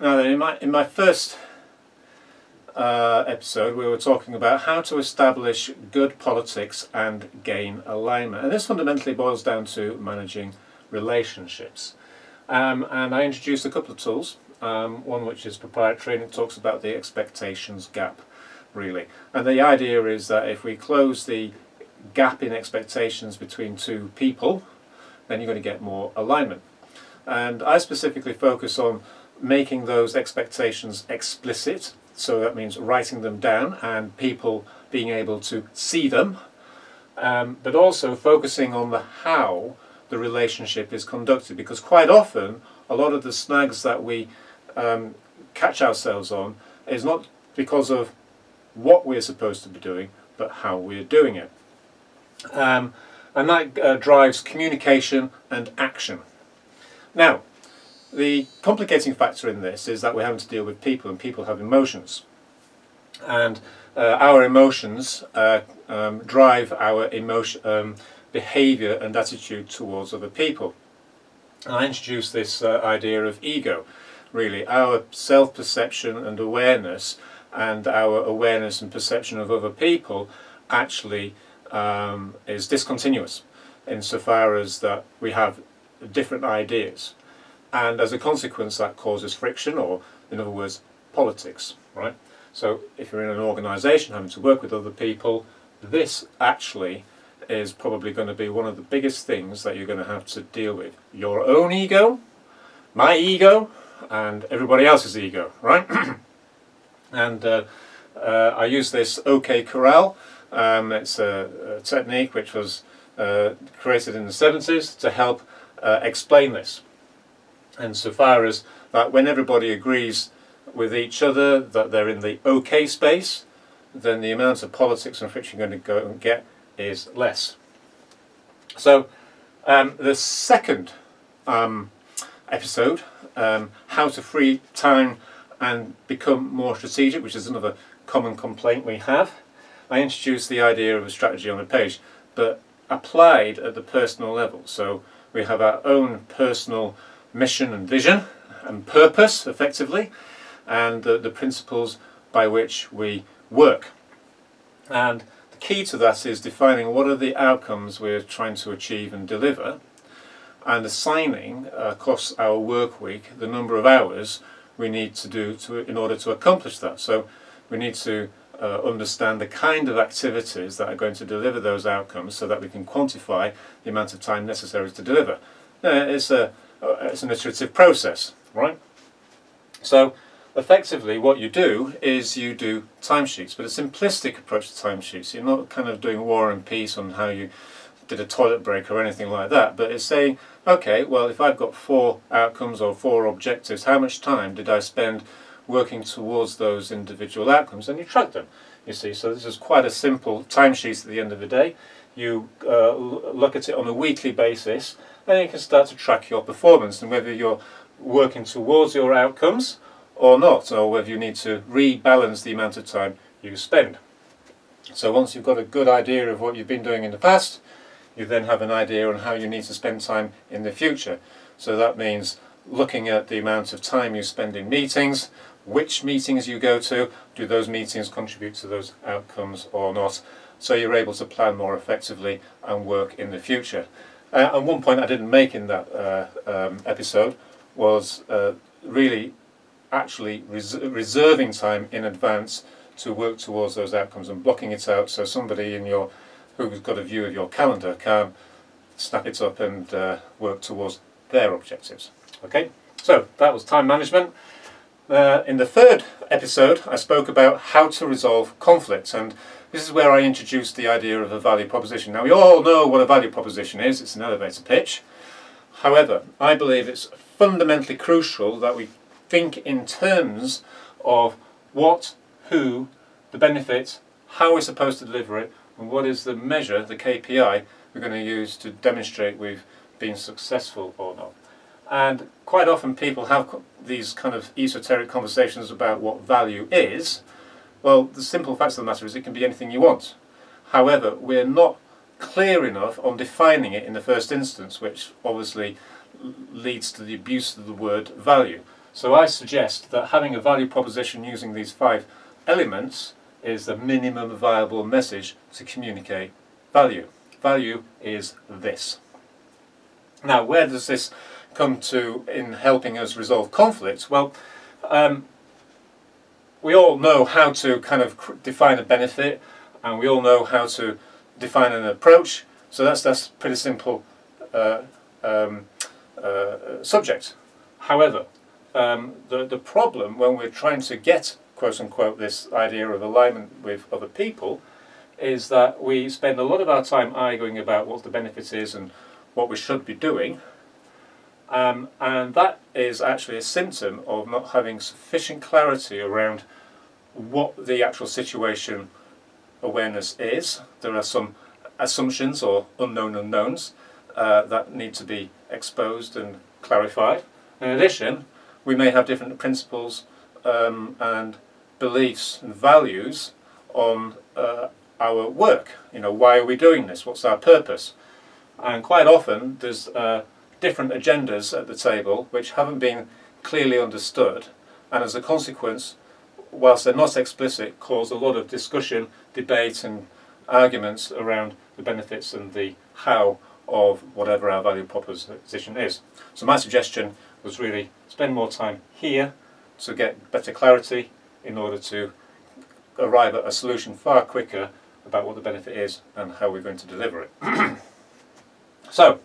Now then, in my first episode we were talking about how to establish good politics and gain alignment, and this fundamentally boils down to managing relationships. And I introduced a couple of tools, one which is proprietary, and it talks about the expectations gap, really. And the idea is that if we close the gap in expectations between two people, then you're going to get more alignment. And I specifically focus on making those expectations explicit, so that means writing them down and people being able to see them, but also focusing on the how the relationship is conducted, because quite often a lot of the snags that we catch ourselves on is not because of what we're supposed to be doing, but how we're doing it. And that drives communication and action. Now, the complicating factor in this is that we're having to deal with people, and people have emotions. And our emotions drive our behaviour and attitude towards other people. And I introduced this idea of ego, really. Our self-perception and awareness, and our awareness and perception of other people actually is discontinuous, insofar as that we have different ideas, and as a consequence that causes friction, or in other words, politics, right? So if you're in an organisation having to work with other people, this actually is probably going to be one of the biggest things that you're going to have to deal with. Your own ego, my ego, and everybody else's ego, right? And I use this OKR. It's a technique which was created in the 70s to help explain this. And so far as that, when everybody agrees with each other that they're in the OK space, then the amount of politics and friction you're going to go and get is less. So the second episode, how to free time and become more strategic, which is another common complaint we have, I introduced the idea of a strategy on a page, but applied at the personal level. So we have our own personal mission and vision and purpose, effectively, and the principles by which we work. And the key to that is defining what are the outcomes we're trying to achieve and deliver, and assigning across our work week the number of hours we need to do in order to accomplish that. So we need to understand the kind of activities that are going to deliver those outcomes, so that we can quantify the amount of time necessary to deliver. It's an iterative process, right? So effectively what you do is you do timesheets, but a simplistic approach to timesheets. You're not kind of doing War and Peace on how you did a toilet break or anything like that, but it's saying, okay, well, if I've got 4 outcomes or 4 objectives, how much time did I spend working towards those individual outcomes, and you track them, you see. So this is quite a simple timesheet at the end of the day. You look at it on a weekly basis, and you can start to track your performance, and whether you're working towards your outcomes or not, or whether you need to rebalance the amount of time you spend. So once you've got a good idea of what you've been doing in the past, you then have an idea on how you need to spend time in the future. So that means looking at the amount of time you spend in meetings, which meetings you go to, do those meetings contribute to those outcomes or not, so you're able to plan more effectively and work in the future. And one point I didn't make in that episode was really actually reserving time in advance to work towards those outcomes, and blocking it out so somebody in your, who's got a view of your calendar, can snap it up and work towards their objectives. Okay, so that was time management. In the third episode I spoke about how to resolve conflicts, and this is where I introduced the idea of a value proposition. Now we all know what a value proposition is, it's an elevator pitch. However, I believe it's fundamentally crucial that we think in terms of what, who, the benefits, how we're supposed to deliver it, and what is the measure, the KPI, we're going to use to demonstrate we've been successful or not. And quite often people have these kind of esoteric conversations about what value is. Well, the simple fact of the matter is it can be anything you want. However, we're not clear enough on defining it in the first instance, which obviously leads to the abuse of the word value. So I suggest that having a value proposition using these 5 elements is the minimum viable message to communicate value. Value is this. Now, where does this come to in helping us resolve conflicts? Well, we all know how to kind of define a benefit, and we all know how to define an approach. So that's pretty simple subject. However, the problem when we're trying to get, quote unquote, this idea of alignment with other people is that we spend a lot of our time arguing about what the benefit is and what we should be doing, and that is actually a symptom of not having sufficient clarity around what the actual situation awareness is. There are some assumptions or unknown unknowns that need to be exposed and clarified. In addition, we may have different principles and beliefs and values on our work. You know, why are we doing this? What's our purpose? And quite often there's different agendas at the table which haven't been clearly understood, and as a consequence, whilst they're not explicit, cause a lot of discussion, debate and arguments around the benefits and the how of whatever our value proposition is. So my suggestion was really spend more time here to get better clarity in order to arrive at a solution far quicker about what the benefit is and how we're going to deliver it. So,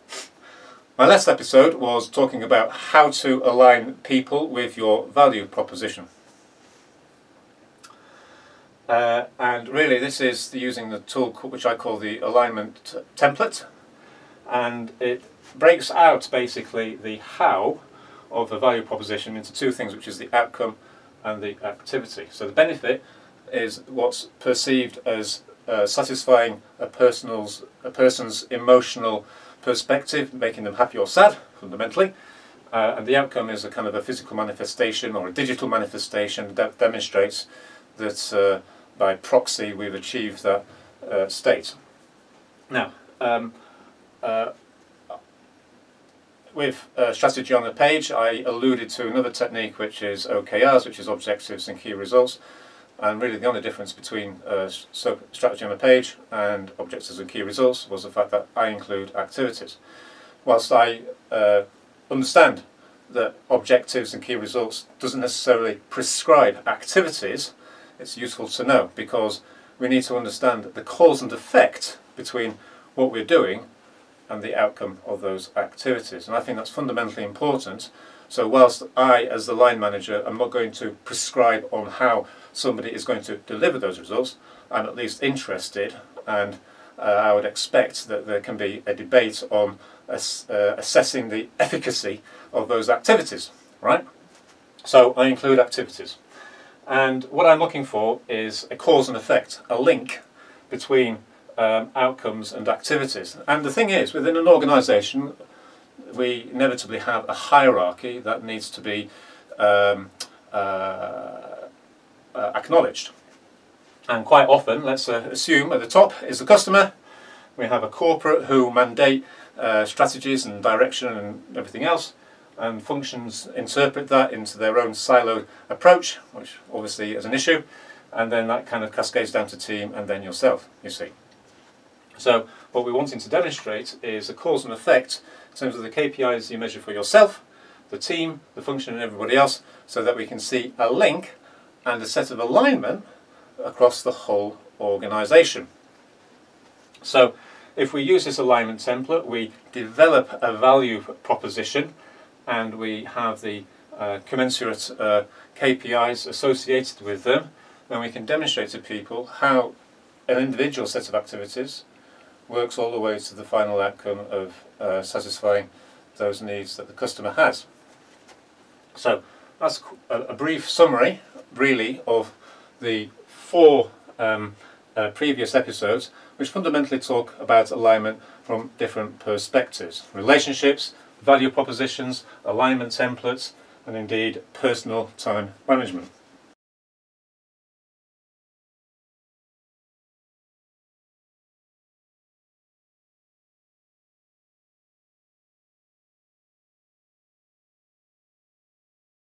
my last episode was talking about how to align people with your value proposition. And really this is using the tool which I call the alignment template, and it breaks out basically the how of the value proposition into 2 things, which is the outcome and the activity. So the benefit is what's perceived as satisfying a person's emotional perspective, making them happy or sad, fundamentally. And the outcome is a kind of a physical manifestation or a digital manifestation that demonstrates that by proxy we've achieved that state. Now, with strategy on the page, I alluded to another technique which is OKRs, which is objectives and key results. And really the only difference between strategy on the page and objectives and key results was the fact that I include activities. Whilst I understand that objectives and key results doesn't necessarily prescribe activities, it's useful to know, because we need to understand the cause and effect between what we're doing and the outcome of those activities. And I think that's fundamentally important. So whilst I, as the line manager, am not going to prescribe on how somebody is going to deliver those results, I'm at least interested, and I would expect that there can be a debate on assessing the efficacy of those activities, right? So I include activities. And what I'm looking for is a cause and effect, a link between outcomes and activities. And the thing is, within an organisation, we inevitably have a hierarchy that needs to be acknowledged. And quite often, let's assume at the top is the customer. We have a corporate who mandate strategies and direction and everything else, and functions interpret that into their own siloed approach, which obviously is an issue, and then that kind of cascades down to team and then yourself, you see. So what we're wanting to demonstrate is a cause and effect in terms of the KPIs you measure for yourself, the team, the function and everybody else, so that we can see a link and a set of alignment across the whole organisation. So if we use this alignment template, we develop a value proposition and we have the commensurate KPIs associated with them, then we can demonstrate to people how an individual set of activities works all the way to the final outcome of satisfying those needs that the customer has. So that's a brief summary, really, of the 4 previous episodes, which fundamentally talk about alignment from different perspectives: relationships, value propositions, alignment templates, and indeed personal time management.